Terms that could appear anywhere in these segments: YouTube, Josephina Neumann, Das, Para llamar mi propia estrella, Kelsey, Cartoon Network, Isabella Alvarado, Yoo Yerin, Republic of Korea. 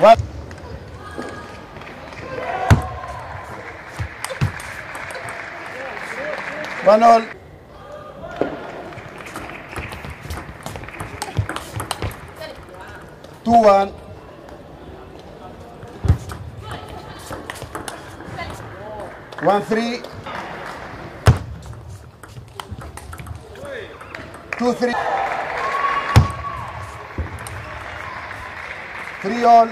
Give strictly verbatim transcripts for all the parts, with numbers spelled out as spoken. What? One all. Two one. One three. Two three. Three all.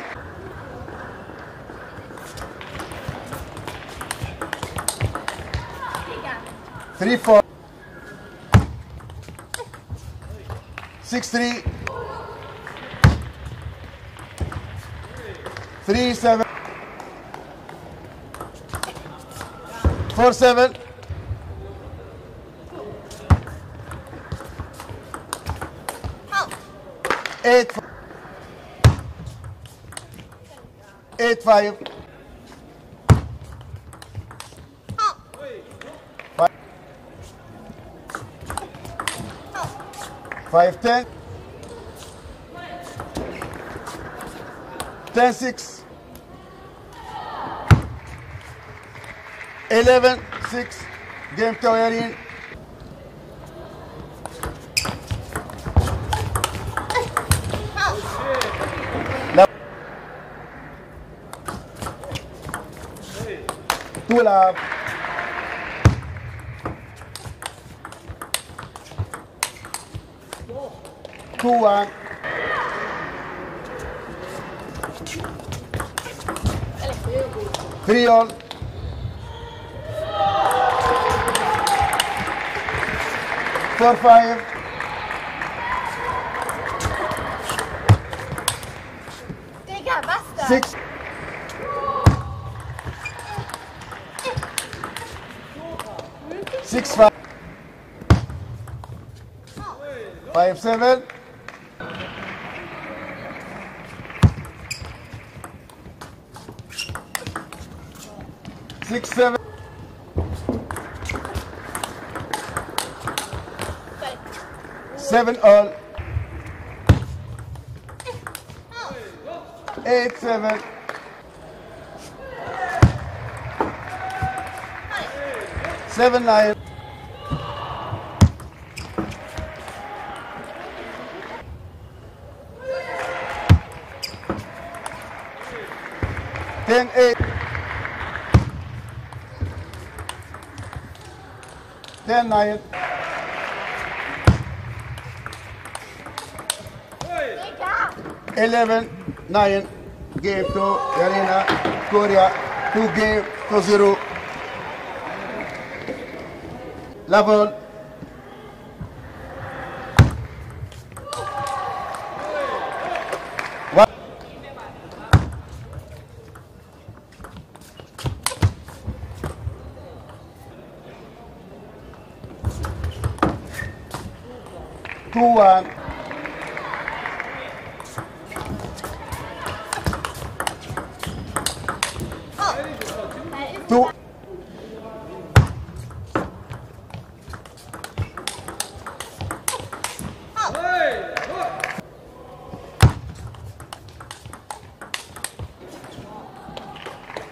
Three four. Six three. Three seven. Four seven. Eight. Eight five. Five ten. Ten six. Eleven six. Game to Yerin. Two love. Two one. Three all. Four five. Six. Six five. Five seven. Six seven. Seven all. Eight seven. Seven nine. Ten eight. Ten nine. Eleven nine. Game to Yerin, Korea. Two game to zero. Level. What? Two one. Two.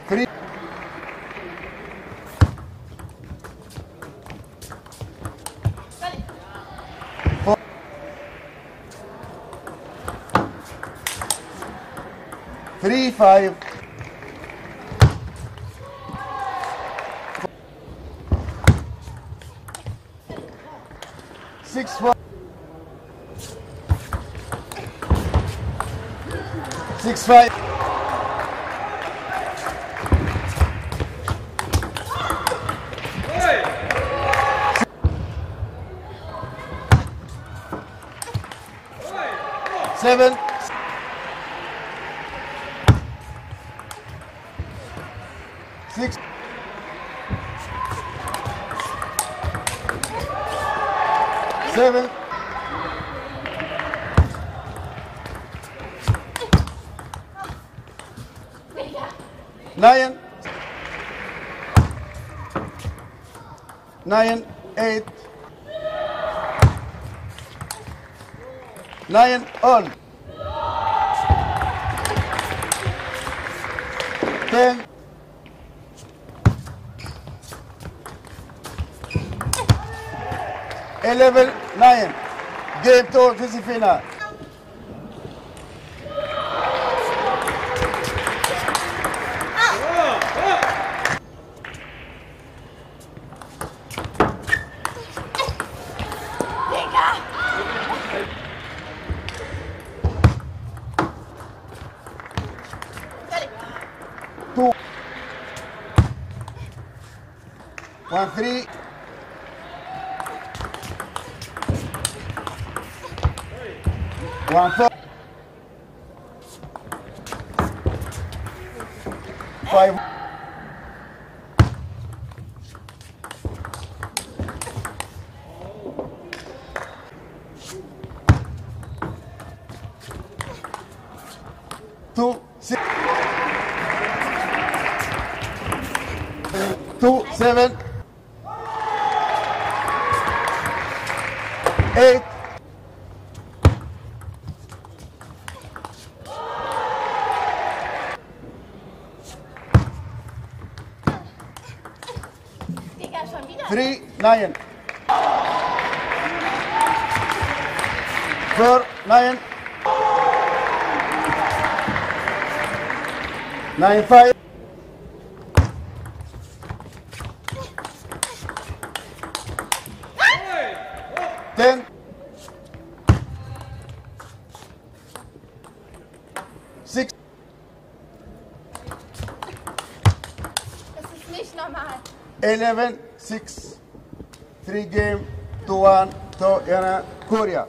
Three. Four. Three five. Six one. Six five. Seven. Six. Seven. Nine. Nine. Eight. Nine. All. Ten. Eleven. Nine. Game to Josephina. One, three. One, four. Five. Two, six. Two, seven. Eight. Three, nine. Four, nine. Nine, five. Ten. Six. Das ist nicht normal. Eleven, six, three game, two one, to Korea.